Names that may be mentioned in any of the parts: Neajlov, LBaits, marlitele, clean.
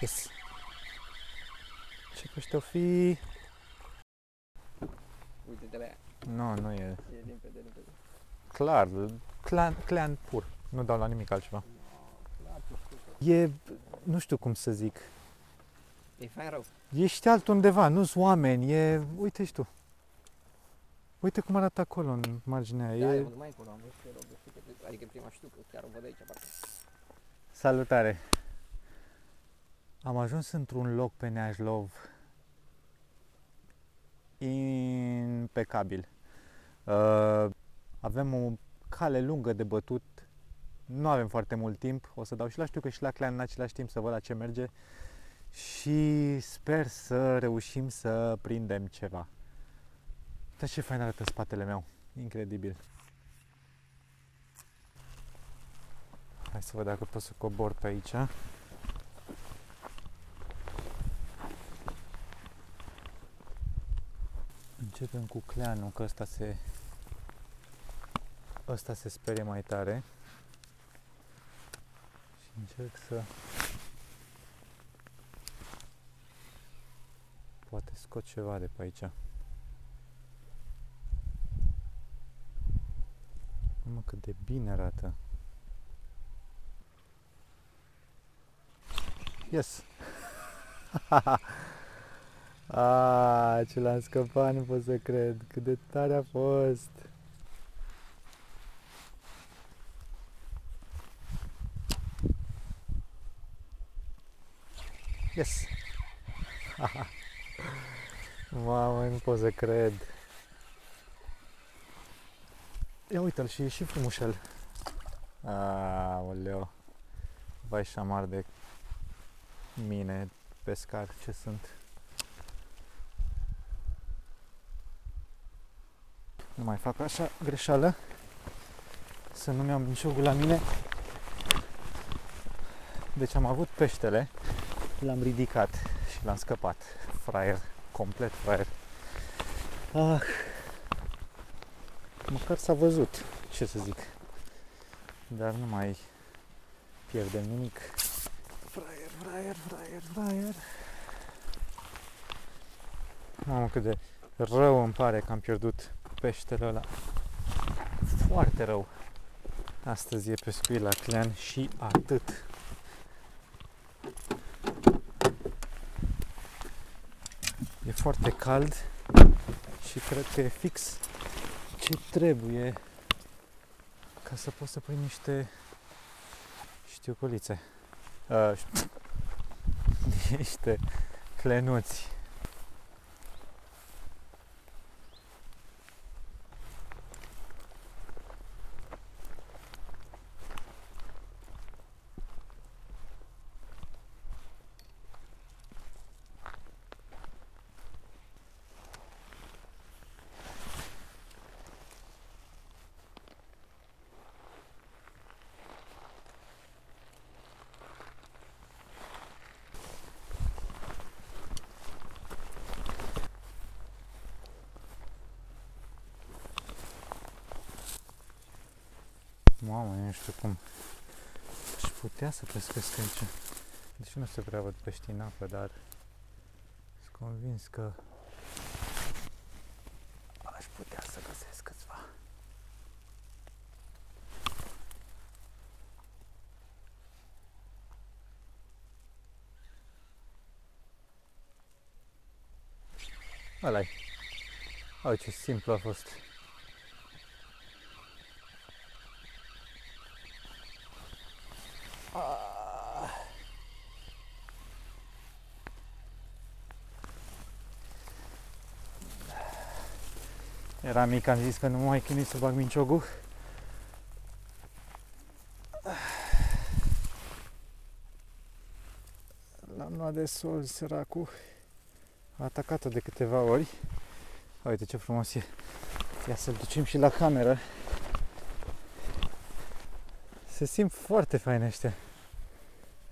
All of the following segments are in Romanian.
Yes. Ce căște o fi? Uite-te la ea. Nu, nu e. E limpede, limpede. Clar, clan pur. Nu dau la nimic altceva. No, e, nu știu cum să zic. E fain rău. Ești altundeva, nu-s oameni, e, uite și tu. Uite cum arată acolo, în marginea aia. Da, e mai acolo, am văzut eu, adică prima știu, că chiar o văd aici parcă. Salutare! Am ajuns într-un loc pe Neajlov impecabil. Avem o cale lungă de bătut, nu avem foarte mult timp, o să dau și la știu că și la clan în același timp să văd la ce merge și sper să reușim să prindem ceva. Uitați ce fain arată spatele meu, incredibil. Hai să văd dacă pot să cobor pe aici. Începem cu cleanul, că ăsta se sperie mai tare. Și încerc să poate scot ceva de pe aici. Mamă, cât de bine arată. Yes! Aaaa, ce l-am scăpat, nu pot să cred, cât de tare a fost! Yes! Mamă, nu pot să cred! Ia uite-l și e și frumușel! Aoleu! Vai șamar de mine, pescar, ce sunt! Nu mai fac așa greșeală, să nu mi-am niciogul la mine. Deci am avut peștele, l-am ridicat și l-am scăpat. Fraier, complet fraier. Ah, măcar s-a văzut, ce să zic. Dar nu mai pierdem nimic. Fraier, fraier, fraier, fraier. Mamă, cât de rău îmi pare că am pierdut peștele ăla. Foarte rău. Astăzi e pescuit la clan și atât. E foarte cald și cred că e fix ce trebuie ca să poți să pui niște știucolițe. Niște clenuți. Mamă, nu știu cum aș putea să pescuiesc aici. Deci nu se prea văd pești în apă, dar sunt convins că aș putea să găsesc câțiva. Ăla-i. Au, ce simplu a fost. Era mic, am zis că nu mă mai chinui să bag minciogul. L-am luat de sol, săracul. A atacat-o de câteva ori. Uite ce frumos e. Ia să-l ducem și la cameră. Se simt foarte fain ăștia.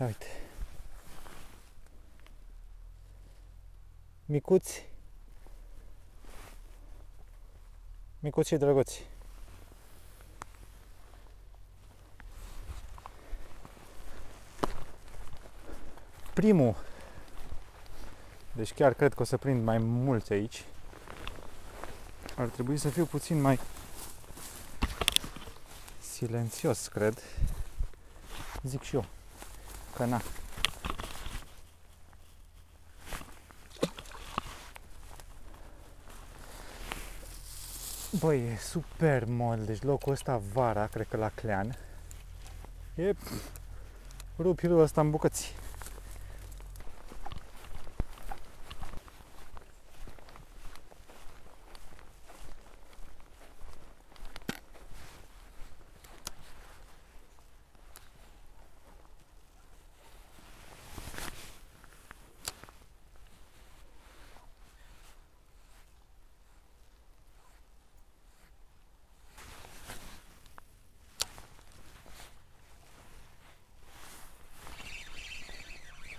Ia uite. Micuți. Micuți și drăguți. primul. Deci chiar cred că o să prind mai mulți aici. Ar trebui să fiu puțin mai silențios, cred. Zic și eu că na. Băi, e super mol. Deci locul ăsta vara, cred că la Clean, e rupirul ăsta în bucăți.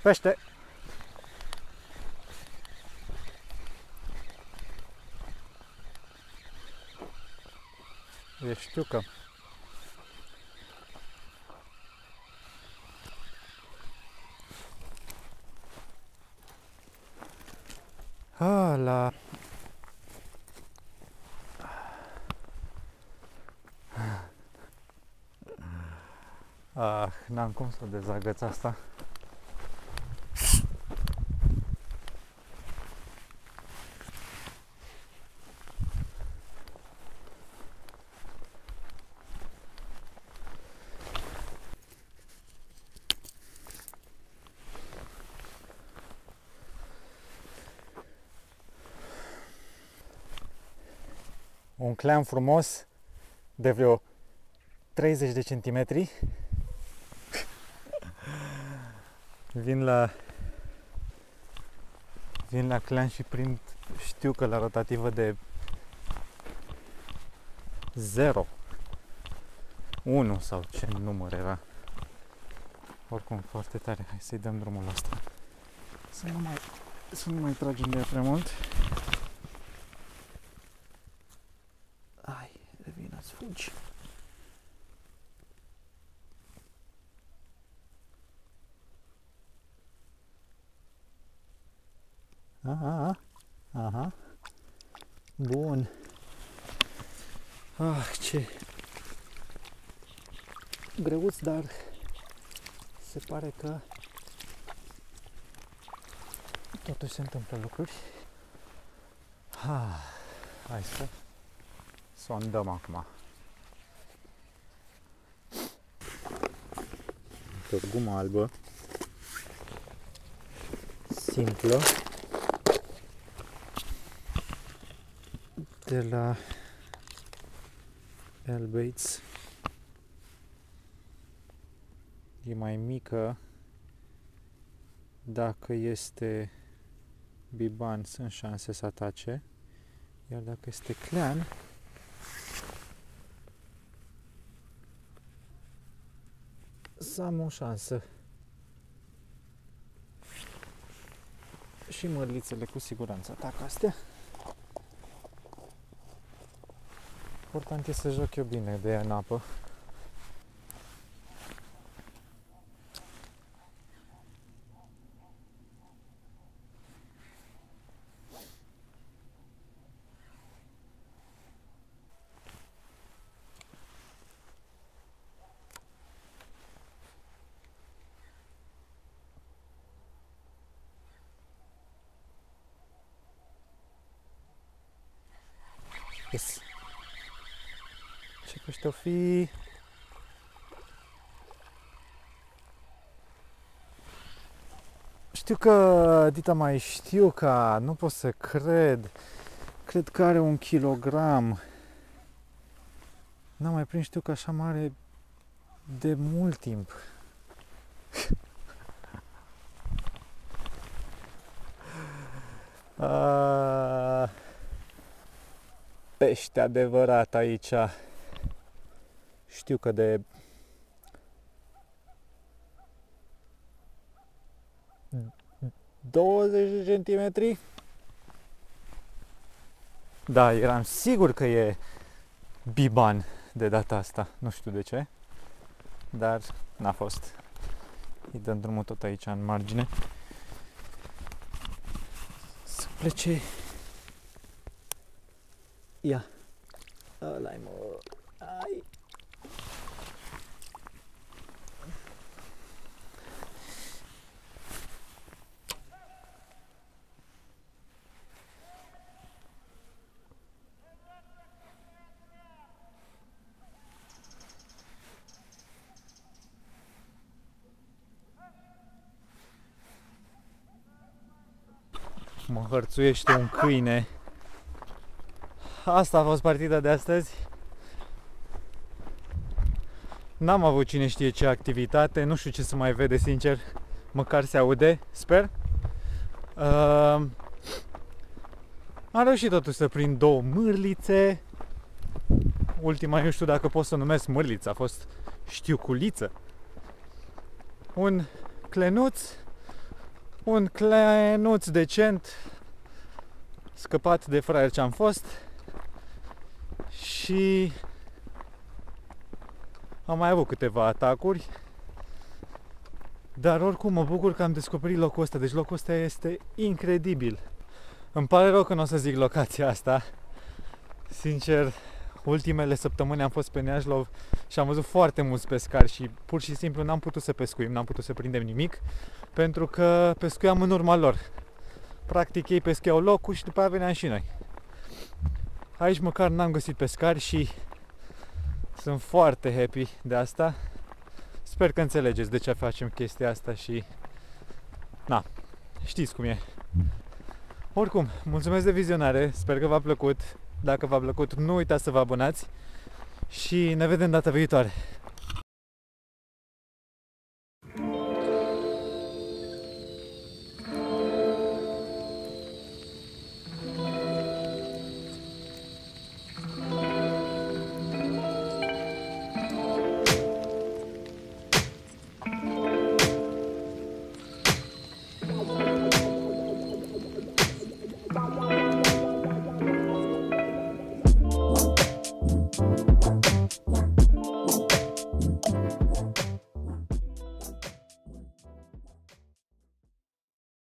Pește! E știucă. Ala! Ah, n-am cum să dezagăț asta. Un clean frumos de vreo 30 de centimetri. Vin la clean și prind, știu că la rotativă de 0, 1 sau ce număr era. Oricum foarte tare. Hai să-i dăm drumul ăsta. Să nu mai tragem de ea prea mult. Fugi. Aha, aha. Bun. Ah, ce greuț, dar se pare că totuși se întâmplă lucruri. Ah, hai să sondăm acum. Tot gumă albă. Simplă. De la Lbaits. E mai mică. Dacă este biban, sunt șanse să atace. Iar dacă este clean, să am o șansă. Și mărlițele cu siguranță atacă astea. Important e să joc eu bine de ea în apă. Yes. Ce pește o fi? Știu că Dita mai știu că nu pot să cred. Cred că are 1 kilogram. N-am mai prins, știu că așa mare de mult timp. Pește adevărat aici. Știu că de 20 de centimetri. Da, eram sigur că e biban de data asta. Nu știu de ce, dar n-a fost. Îi dăm drumul tot aici, în margine. Să plece. Ia. Ăla-i, mă. Ai. Mă hărțuiește un câine. Asta a fost partida de astăzi. N-am avut cine știe ce activitate. Nu știu ce se mai vede, sincer. Măcar se aude, sper. Am reușit totuși să prind două mârlițe. Ultima, nu știu dacă pot să numesc mârliță, a fost știuculiță. Un clenuț. Un clenuț decent, scăpat de fraier ce am fost, și am mai avut câteva atacuri, dar oricum mă bucur că am descoperit locul ăsta, deci locul ăsta este incredibil. Îmi pare rău că nu o să zic locația asta, sincer, ultimele săptămâni am fost pe Neajlov și am văzut foarte mulți pescari și pur și simplu n-am putut să pescuim, n-am putut să prindem nimic, pentru că pescuiam în urma lor. Practic ei pescuiau locul și după aia veneam și noi. Aici măcar n-am găsit pescari și sunt foarte happy de asta. Sper că înțelegeți de ce facem chestia asta și... na, știți cum e. Oricum, mulțumesc de vizionare, sper că v-a plăcut. Dacă v-a plăcut, nu uitați să vă abonați și ne vedem data viitoare.